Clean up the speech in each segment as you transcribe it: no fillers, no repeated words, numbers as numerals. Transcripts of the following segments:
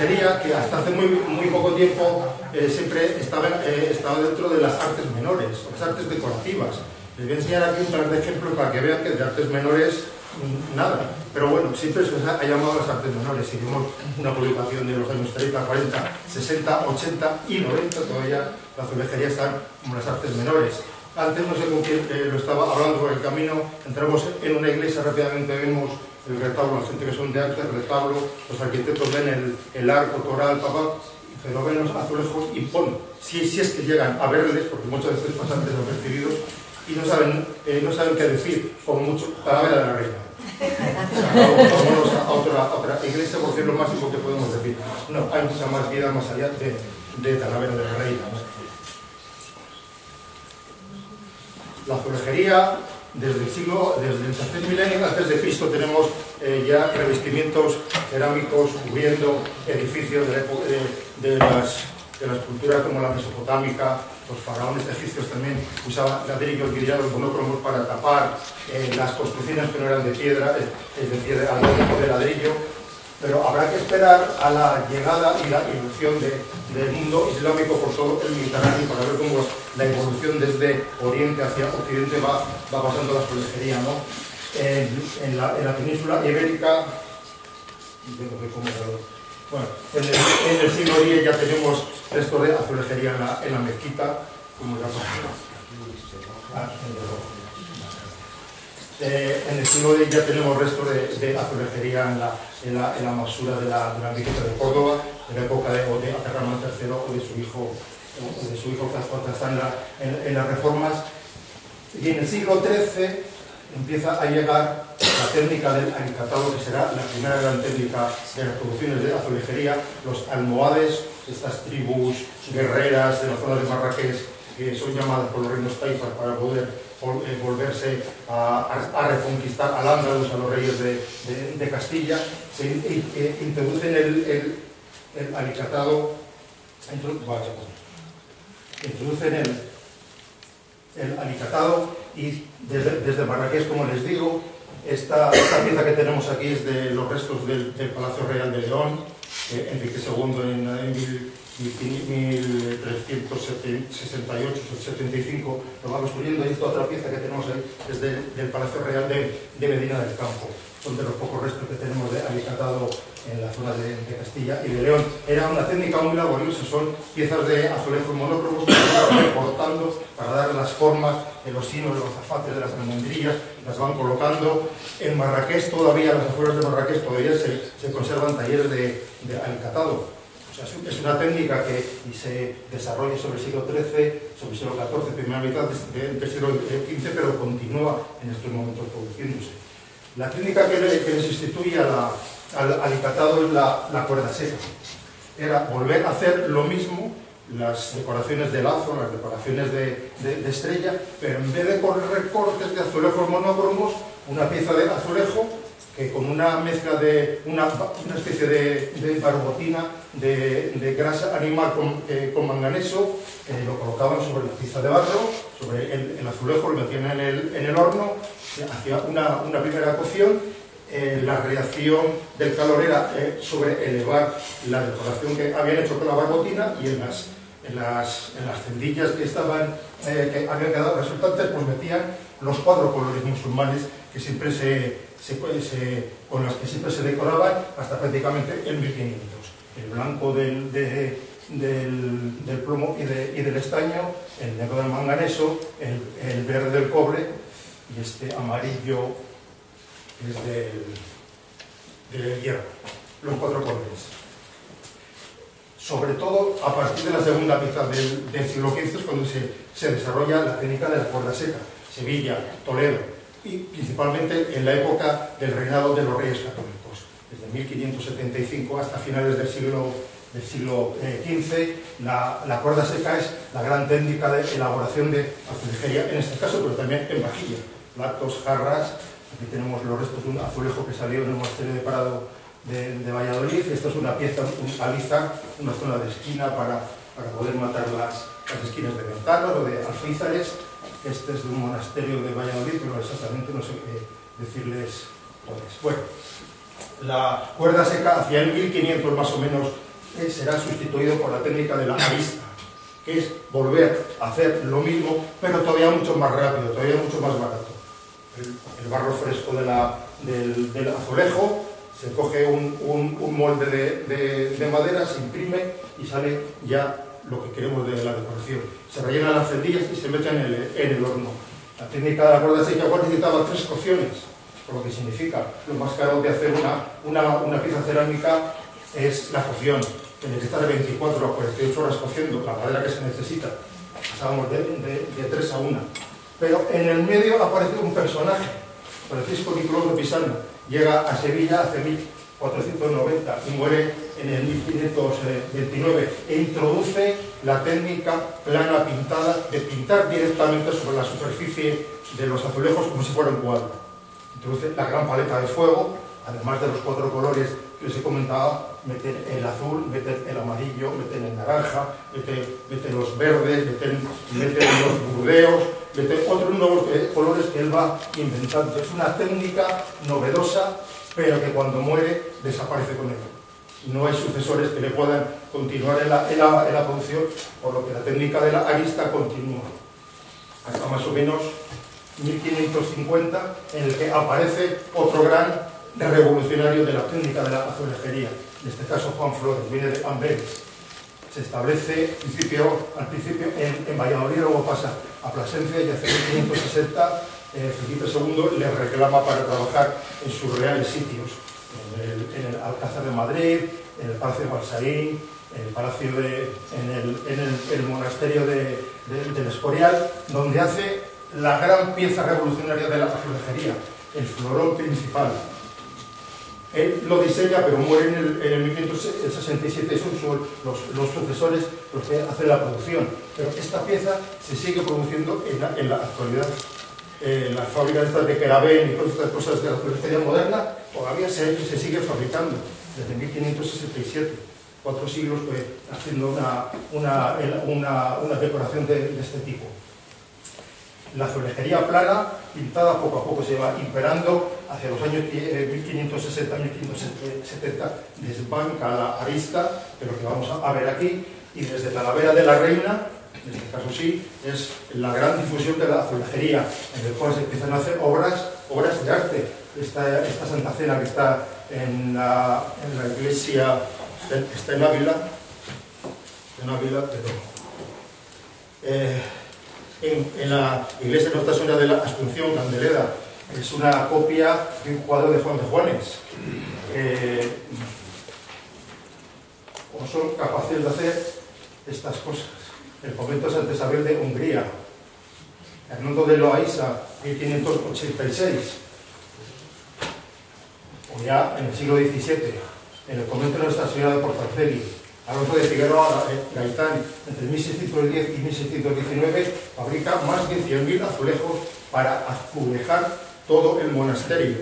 consejería que hasta hace muy poco tiempo siempre estaba dentro de las artes menores, las artes decorativas. Les voy a enseñar aquí un par de ejemplos para que vean que de artes menores nada, pero bueno, siempre se ha llamado las artes menores. Si vemos una publicación de los años 30, 40, 60, 80 y 90, todavía la azulejería está como las artes menores. Antes, no sé con quién lo estaba hablando por el camino, entramos en una iglesia, rápidamente vemos el retablo, la gente que son de arte, el retablo, los arquitectos ven el arco toral, papá, pero ven los azulejos y ponen, si es que llegan a verles, porque muchas veces pasan desapercibidos y no saben qué decir, con mucho calavera de la reina. O sea, a otra iglesia, porque es lo máximo que podemos decir. No, hay mucha más vida más allá de calavera de la reina. La azulejería, desde el tercer milenio antes de Cristo, tenemos ya revestimientos cerámicos cubriendo edificios de las culturas como la mesopotámica. Los faraones egipcios también usaban ladrillos guirlados monocromos para tapar las construcciones que no eran de piedra, es decir, de ladrillo. Pero habrá que esperar a la llegada y la irrupción del mundo islámico por todo el Mediterráneo para ver cómo la evolución desde Oriente hacia Occidente va pasando la azulejería, ¿no? En la península ibérica, bueno, en el siglo X ya tenemos restos de azulejería en la mezquita, como ya pasó. En el siglo X ya tenemos restos de azulejería en la masura de la mezquita de Córdoba, de la época de Al-Ramán III o de su hijo en las reformas. Y en el siglo XIII empieza a llegar la técnica del alicatado, que será la primera gran técnica de las producciones de azulejería. Los almohades, estas tribus guerreras de la zona de Marrakech, que son llamadas por los reinos taifas para poder volverse a reconquistar al Andalus, a los reyes de Castilla, se introducen el alicatado, y desde Marrakech, como les digo, esta pieza que tenemos aquí es de los restos del Palacio Real de León, Enrique II en 1368-75 lo va construyendo. Y esta otra pieza que tenemos ahí es del Palacio Real de Medina del Campo, donde los pocos restos que tenemos de alicatado en la zona de Castilla y de León. Era una técnica muy laboriosa, son piezas de azulejos monocromos que se van recortando para dar las formas de los sinos, de los azafates, de las almendrillas, las van colocando. En Marrakech todavía, las afueras de Marrakech todavía se conservan talleres de alicatado. Es una técnica que se desarrolla sobre el siglo XIII, sobre el siglo XIV, primera mitad del siglo XV, pero continúa en estos momentos produciéndose. La técnica que sustituye al alicatado es la cuerda seca. Era volver a hacer lo mismo, las decoraciones de lazo, las decoraciones de estrella, pero en vez de con recortes de azulejos monocromos, una pieza de azulejo que con una mezcla de una especie de barbotina de grasa animal con manganeso, lo colocaban sobre la pizza de barro, sobre el azulejo, lo metían en el horno, hacía una primera cocción. La reacción del calor era sobre elevar la decoración que habían hecho con la barbotina, y en las cendillas que habían quedado resultantes, pues metían los cuatro colores musulmanes que siempre con las que siempre se decoraban hasta prácticamente el 1500. El blanco del plomo y del estaño, el negro del manganeso, el verde del cobre y este amarillo que es del hierro. Los cuatro colores. Sobre todo a partir de la segunda mitad del siglo XV es cuando se desarrolla la técnica de la cuerda seca. Sevilla, Toledo, y principalmente en la época del reinado de los reyes católicos. Desde 1575 hasta finales del siglo XV, la cuerda seca es la gran técnica de elaboración de azulejería, en este caso, pero también en vajilla, platos, jarras. Aquí tenemos los restos de un azulejo que salió en el monasterio de Prado de Valladolid. Esta es una pieza, una zona de esquina para poder matar las esquinas de ventanas o de alféizares. Este es de un monasterio de Valladolid, pero exactamente no sé qué decirles. Bueno, la cuerda seca hacia el 1500 más o menos será sustituido por la técnica de la arista, que es volver a hacer lo mismo, pero todavía mucho más rápido, todavía mucho más barato. El barro fresco del azulejo, se coge un molde de madera, se imprime y sale ya lo que queremos de la decoración. Se rellenan las celdillas y se meten en el horno. La técnica de la cuerda seca necesitaba 3 cocciones, por lo que significa lo más caro de hacer una pieza cerámica es la cocción. Tienes que estar 24 a 48 horas cociendo la madera que se necesita. Pasábamos de 3 a 1. Pero en el medio ha aparecido un personaje, Francisco Nicolás de Pisano. Llega a Sevilla hace 1490 y muere en el 1529 e introduce la técnica plana pintada de pintar directamente sobre la superficie de los azulejos como si fuera un cuadro. Introduce la gran paleta de fuego, además de los 4 colores que os he comentado, meter el azul, meter el amarillo, meter el naranja, meter los verdes, meter los burdeos, meter otros nuevos colores que él va inventando. Es una técnica novedosa, pero que cuando muere desaparece con él. No hay sucesores que le puedan continuar en la producción, por lo que la técnica de la arista continúa. Hasta más o menos 1550, en el que aparece otro gran revolucionario de la técnica de la azulejería, en este caso Juan Flores, viene de Amberes. Se establece al principio en Valladolid, luego pasa a Plasencia y hace 1560 Felipe II le reclama para trabajar en sus reales sitios, en el Alcázar de Madrid, en el Palacio de Balsaín, en el monasterio del Escorial, donde hace la gran pieza revolucionaria de la azulejería, el florón principal. Él lo diseña, pero muere en el 1567, son los sucesores los que hacen la producción. Pero esta pieza se sigue produciendo en la actualidad. Las fábricas estas de Querabén y todas estas cosas de la azulejería moderna todavía se sigue fabricando desde 1567. 4 siglos pues, haciendo una decoración de este tipo. La azulejería plana, pintada, poco a poco se va imperando. Hacia los años 1560-1570 desbanca la arista, que es lo que vamos a ver aquí, y desde Talavera de la Reina, en este caso sí, es la gran difusión de la azulejería, en el cual se empiezan a hacer obras de arte. Esta Santa Cena que está en la iglesia, está en Ávila, pero... En la iglesia de Nuestra Señora de la Asunción, Candelera, es una copia de un cuadro de Juan de Juánez. O son capaces de hacer estas cosas. El convento de Santa Isabel de Hungría, Hernando de Loaiza, 1586. O ya en el siglo XVII, en el convento de Nuestra Señora de Portacelli, Alonso de Figueroa Gaitán, entre 1610 y 1619, fabrica más de 100.000 azulejos para azulejar todo el monasterio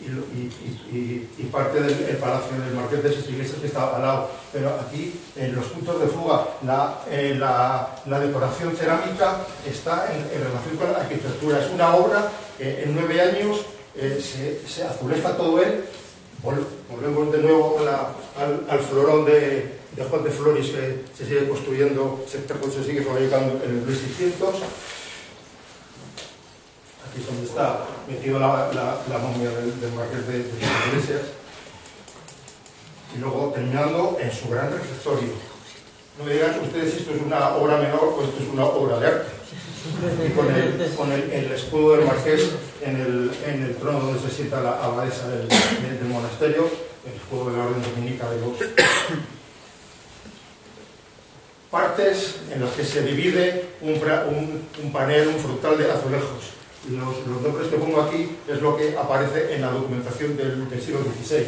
y parte del palacio del Marqués de esas iglesias que está al lado. Pero aquí, en los puntos de fuga, la decoración cerámica está en relación con la arquitectura. Es una obra que en 9 años se azuleja todo él. Volvemos de nuevo al florón de Juan de Flores, que se sigue construyendo, se sigue fabricando en el 1600. Aquí es donde está metida la momia del Marqués de las Iglesias. Y luego terminando en su gran refectorio. No me digan ustedes si esto es una obra menor o esto es una obra de arte. Y con el escudo del Marqués en el trono donde se sienta la abadesa del monasterio, el escudo de la Orden Dominica de los... Partes en las que se divide un panel, un frutal de azulejos. Los nombres que pongo aquí es lo que aparece en la documentación del siglo XVI.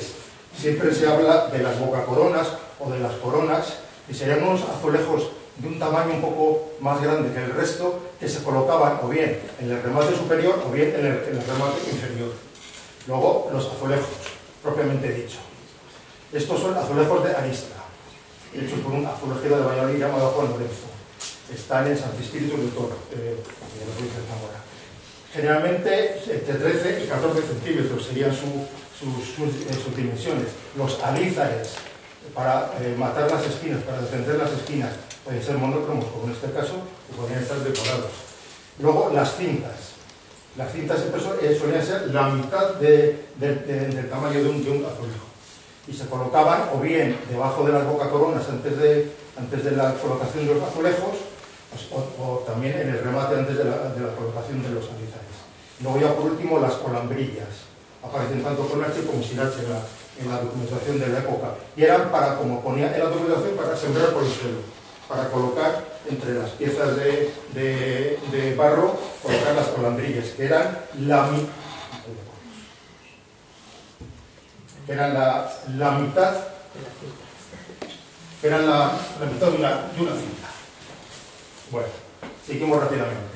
Siempre se habla de las bocacoronas o de las coronas, y serían unos azulejos de un tamaño un poco más grande que el resto, que se colocaban o bien en el remate superior o bien en el remate inferior. Luego, los azulejos, propiamente dicho. Estos son azulejos de arista, hechos por un azulejero de Valladolid llamado Juan Lorenzo. Están en Santo Espíritu de Toro, generalmente entre 13 y 14 centímetros serían sus dimensiones. Los alízares, para matar las espinas, para defender las espinas, pueden ser monocromos, como en este caso, que podrían estar decorados. Luego, las cintas. Las cintas solían ser la mitad del tamaño de un azulejo. Y se colocaban o bien debajo de las bocacoronas antes de la colocación de los azulejos, o también en el remate antes de la colocación de los alizares. Luego ya por último las colambrillas. Aparecen tanto con H como sin H en la documentación de la época. Y eran para, como ponía en la documentación, para sembrar por el suelo, para colocar entre las piezas de barro, colocar las colambrillas, que eran la mitad de una cinta. Bueno, seguimos rápidamente.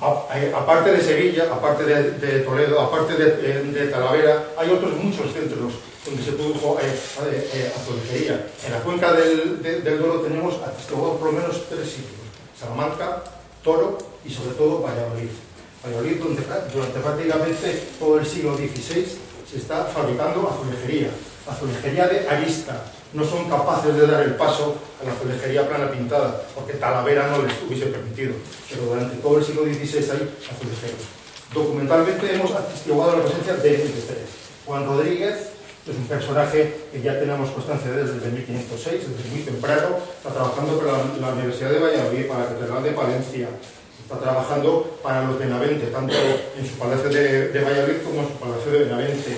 Aparte de Sevilla, aparte de Toledo, aparte de Talavera, hay otros muchos centros donde se produjo azulejería. En la cuenca del Duero tenemos atestados por lo menos 3 sitios: Salamanca, Toro y sobre todo Valladolid. Valladolid, donde durante prácticamente todo el siglo XVI se está fabricando azulejería, azulejería de arista. No son capaces de dar el paso a la azulejería plana pintada, porque Talavera no les hubiese permitido, pero durante todo el siglo XVI hay azulejeros. Documentalmente hemos atestiguado la presencia de 23. Juan Rodríguez es un personaje que ya tenemos constancia desde 1506, desde muy temprano. Está trabajando para la Universidad de Valladolid, para la Catedral de Palencia, está trabajando para los Benavente, tanto en su palacio de Valladolid como en su palacio de Benavente.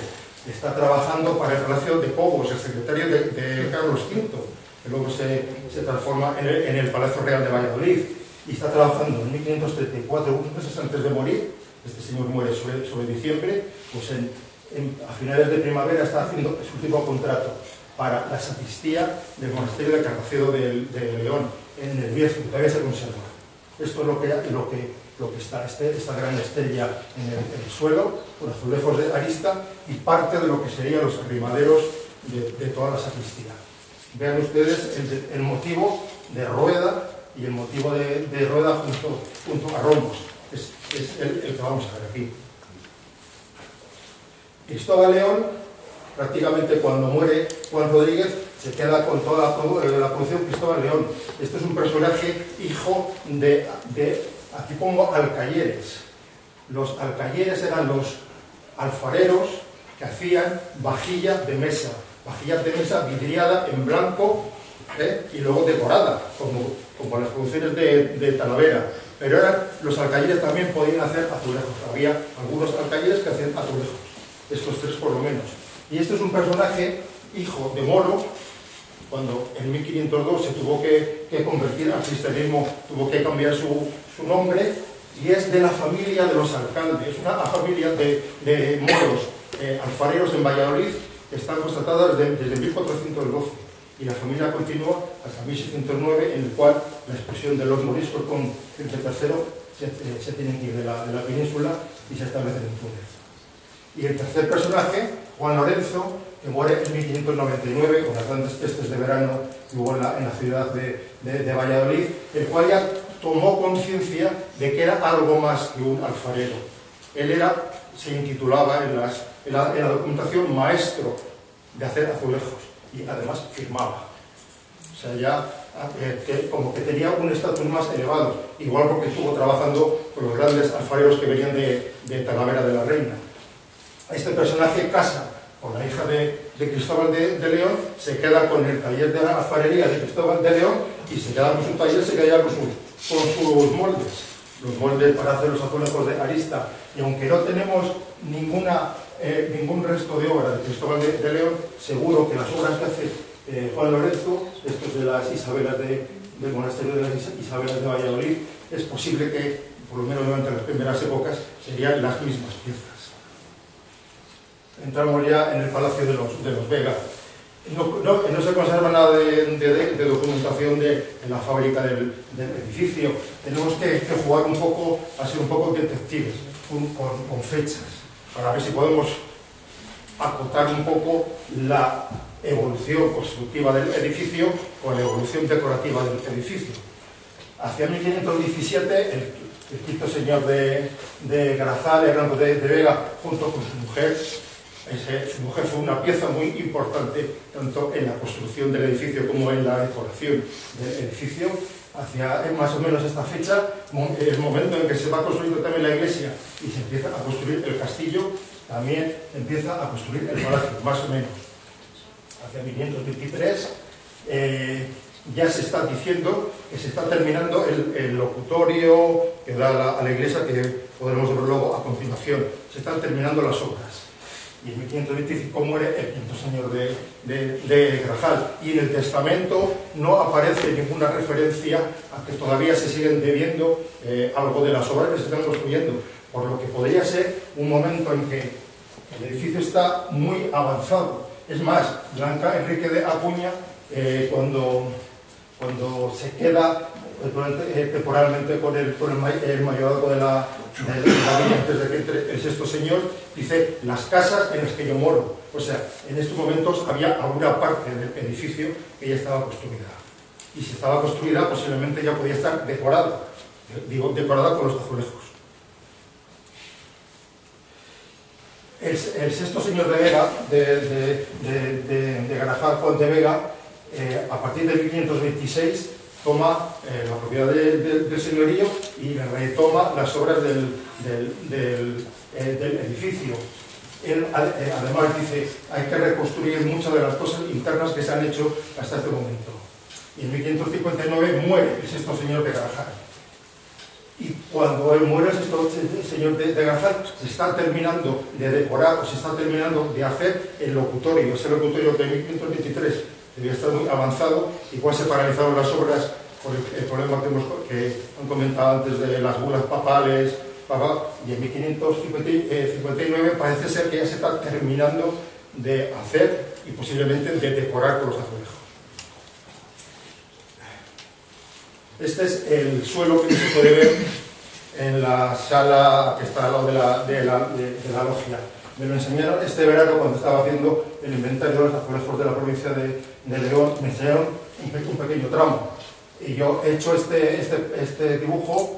Está trabajando para el Palacio de Cobos, el secretario de Carlos V, que luego se transforma en el Palacio Real de Valladolid, y está trabajando en 1534, unos meses antes de morir. Este señor muere sobre diciembre, pues a finales de primavera está haciendo su último contrato para la sacristía del monasterio de Carracedo de León, en el Bierzo, todavía se conserva. Esto es lo que está, esta gran estrella en el suelo, con azulejos de arista y parte de lo que serían los arrimaderos de toda la sacristía. Vean ustedes el motivo de rueda y el motivo de rueda junto a romos, es el que vamos a ver aquí. Cristóbal León, prácticamente cuando muere Juan Rodríguez, se queda con toda la producción Cristóbal León. Este es un personaje hijo aquí pongo alcayeres. Los alcayeres eran los alfareros que hacían vajillas de mesa vidriada en blanco, y luego decorada, como las producciones de Talavera. Pero eran, los alcayeres también podían hacer azulejos. Había algunos alcayeres que hacían azulejos, estos 3 por lo menos. Y este es un personaje hijo de moro. Cuando en 1502 se tuvo que convertir al cristianismo, tuvo que cambiar su nombre, y es de la familia de los alcaldes, una familia de moros, alfareros en Valladolid, que están constatadas desde 1412, y la familia continúa hasta 1609, en el cual la expulsión de los moriscos con Felipe III se tiene que ir de la península y se establece en Túnez. Y el tercer personaje, Juan Lorenzo, que muere en 1599 con las grandes pestes de verano que hubo en la ciudad de Valladolid, el cual ya tomó conciencia de que era algo más que un alfarero. Él se intitulaba en la documentación maestro de hacer azulejos, y además firmaba. O sea, ya como que tenía un estatus más elevado, igual porque estuvo trabajando con los grandes alfareros que venían de Talavera de la Reina. Este personaje casa con la hija de Cristóbal de León, se queda con el taller de la alfarería de Cristóbal de León y se queda con su taller, se queda con sus moldes, los moldes para hacer los azulejos de arista. Y aunque no tenemos ningún resto de obra de Cristóbal de León, seguro que las obras que hace Juan Lorenzo, estos de las Isabelas del monasterio de las Isabelas de Valladolid, es posible que, por lo menos durante las primeras épocas, serían las mismas piezas. Entramos ya en el Palacio de los Vega. No se conserva nada de documentación de la fábrica del edificio. Tenemos que jugar un poco, a ser un poco detectives, con fechas, para ver si podemos acotar un poco la evolución constructiva del edificio con la evolución decorativa del edificio. Hacia 1517, el quinto señor de Garazal, Hernando de Vega, junto con su mujer, Su mujer fue una pieza muy importante tanto en la construcción del edificio como en la decoración del edificio. Hacia más o menos esta fecha, el momento en que se va construyendo también la iglesia y se empieza a construir el castillo, también empieza a construir el palacio, más o menos. Hacia 1523 ya se está diciendo que se está terminando el locutorio que da a la iglesia, que podremos ver luego a continuación. Se están terminando las obras. Y en 1525 muere el quinto señor de Grajal, y en el testamento no aparece ninguna referencia a que todavía se siguen debiendo algo de las obras que se están construyendo, por lo que podría ser un momento en que el edificio está muy avanzado. Es más, Blanca Enrique de Acuña, cuando se queda temporalmente con el mayordomo de la villa antes de que entre el sexto señor, dice las casas en las que yo moro. O sea, en estos momentos había alguna parte del edificio que ya estaba construida. Y si estaba construida, posiblemente ya podía estar decorada. Digo, decorada con los azulejos. El sexto señor de Vega, de Garajal, Juan de Vega, a partir de 1526, toma la propiedad del señorío y retoma las obras del edificio. Él, además, dice, hay que reconstruir muchas de las cosas internas que se han hecho hasta este momento. Y en 1559 muere el sexto señor de Grajal. Y cuando él muere, el sexto señor de Grajal, se está terminando de decorar o se está terminando de hacer el locutorio, ese locutorio de 1523. Debía estar muy avanzado, igual se paralizaron las obras por el problema que han comentado antes de las bulas papales, y en 1559 parece ser que ya se está terminando de hacer y posiblemente de decorar con los azulejos. Este es el suelo que se puede ver en la sala que está al lado de la logia. Me lo enseñaron este verano cuando estaba haciendo el inventario de los azulejos de la provincia de León. Me enseñaron un pequeño tramo. Y yo he hecho este dibujo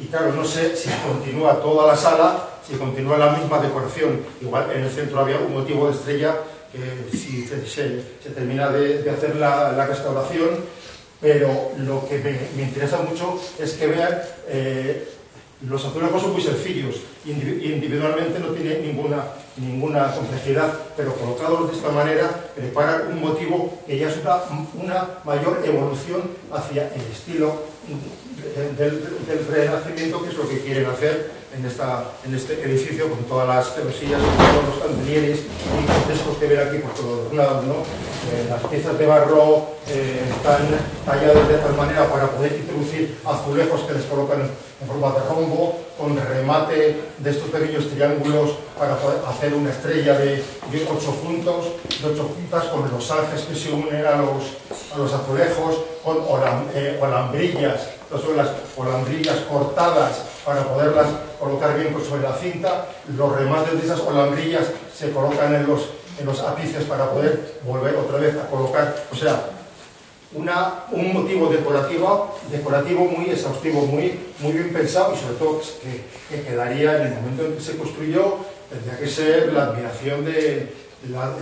y claro, no sé si continúa toda la sala, si continúa la misma decoración. Igual en el centro había un motivo de estrella que si se termina de hacer la restauración, pero lo que me interesa mucho es que vean... Los azulejos son muy sencillos, individualmente no tienen ninguna complejidad, pero colocados de esta manera preparan un motivo que ya es una mayor evolución hacia el estilo del renacimiento, que es lo que quieren hacer en este edificio, con todas las celosías, con todos los candelieres gigantescos que ven aquí por todos lados, ¿no? Las piezas de barro están talladas de tal manera para poder introducir azulejos que les colocan en forma de rombo, con remate de estos pequeños triángulos para poder hacer una estrella de 8 puntas, con los ángeles que se unen a los azulejos, con holambrillas, holambrillas cortadas para poderlas colocar bien sobre la cinta. Los remates de esas holambrillas se colocan en los ápices para poder volver otra vez a colocar. O sea, un motivo decorativo muy exhaustivo, muy bien pensado, y sobre todo que quedaría en el momento en que se construyó. Tendría que ser la admiración de la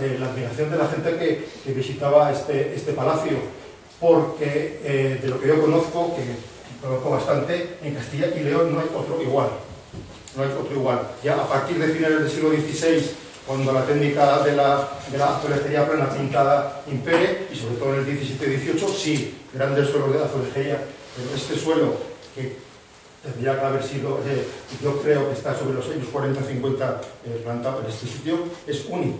gente que visitaba este palacio, porque de lo que yo conozco, conozco bastante, en Castilla y León no hay otro igual. Ya a partir de finales del siglo XVI, cuando la técnica de la azulejería plana pintada impere, y sobre todo en el XVII y XVIII, sí, grandes suelos de azulejería, pero este suelo, que tendría que haber sido, yo creo que está sobre los años 40-50 plantado en este sitio, es único.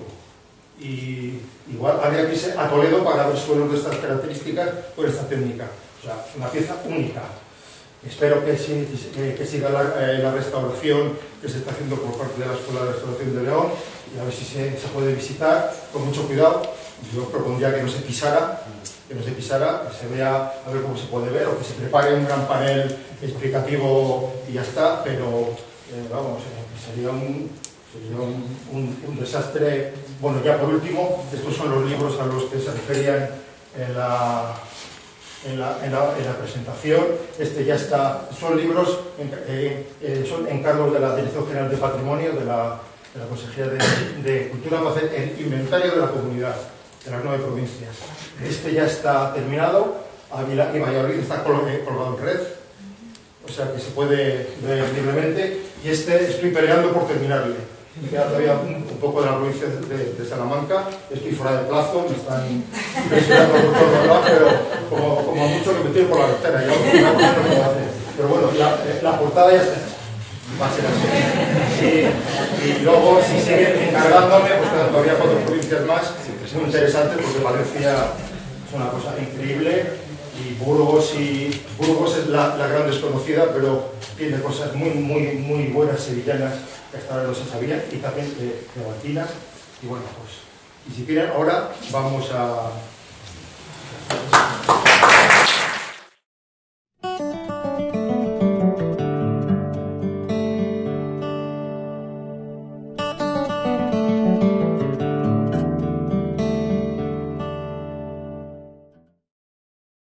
Y igual habría que irse a Toledo para ver suelos de estas características por esta técnica. O sea, una pieza única. Espero que siga la restauración que se está haciendo por parte de la Escuela de Restauración de León, y a ver si se puede visitar con mucho cuidado. Yo propondría que no se pisara, que se vea, a ver cómo se puede ver, o que se prepare un gran panel explicativo y ya está, pero vamos, sería un desastre. Bueno, ya por último, estos son los libros a los que se referían en la presentación. Este ya está, son libros, son encargos de la Dirección General de Patrimonio de la de la Consejería de Cultura va a hacer el inventario de la comunidad, de las 9 provincias. Este ya está terminado, Ávila y Valladolid está colgado en red, o sea que se puede ver libremente, y este estoy peleando por terminarle. Me queda todavía un poco de la provincia de Salamanca, estoy fuera de plazo, me están presionando por todo, ¿verdad? Pero como a muchos que me tiro por la ventana, pero bueno, la portada ya está hecha. Va a ser así. Y luego, si siguen encargándome, pues quedan todavía 4 provincias más, es muy interesante porque Valencia es una cosa increíble y Burgos es la gran desconocida, pero tiene cosas muy buenas sevillanas que hasta ahora no se sabían, y también de Batinas. Y bueno, pues, y si quieren, ahora vamos a...